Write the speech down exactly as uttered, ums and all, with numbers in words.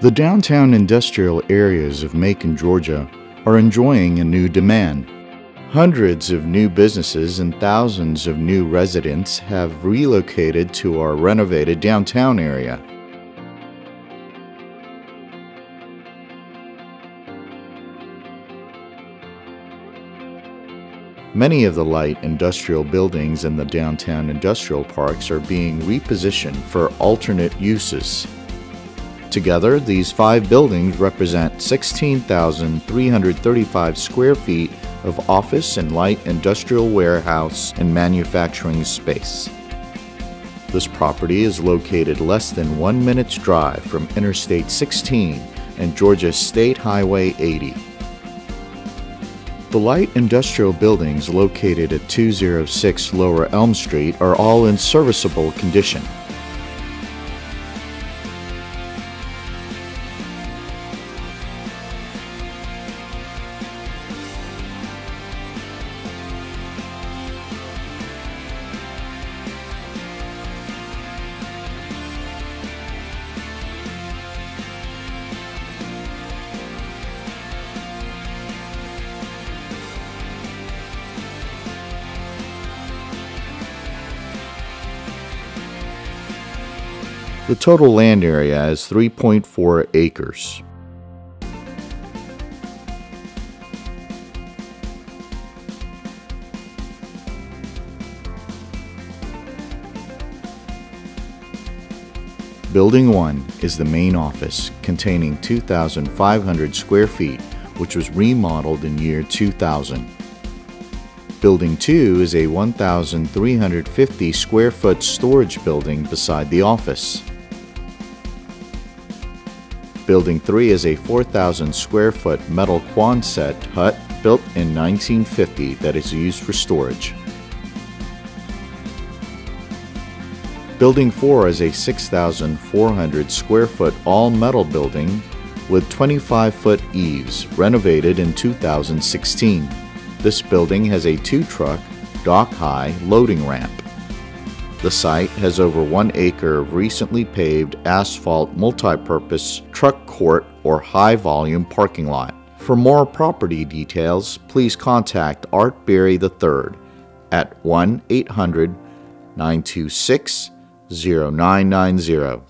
The downtown industrial areas of Macon, Georgia are enjoying a new demand. Hundreds of new businesses and thousands of new residents have relocated to our renovated downtown area. Many of the light industrial buildings in the downtown industrial parks are being repositioned for alternate uses. Together, these five buildings represent sixteen thousand three hundred thirty-five square feet of office and light industrial warehouse and manufacturing space. This property is located less than one minute's drive from Interstate sixteen and Georgia State Highway eighty. The light industrial buildings located at two oh six Lower Elm Street are all in serviceable condition. The total land area is three point four acres. Building one is the main office, containing two thousand five hundred square feet, which was remodeled in year two thousand. Building two is a one thousand three hundred fifty square foot storage building beside the office. Building three is a four thousand square foot metal Quonset hut built in nineteen fifty that is used for storage. Building four is a six thousand four hundred square foot all metal building with twenty-five foot eaves, renovated in two thousand sixteen. This building has a two truck, dock high loading ramp. The site has over one acre of recently paved asphalt multi-purpose truck court or high-volume parking lot. For more property details, please contact Art Barry the third at one eight hundred, nine two six, zero nine nine zero.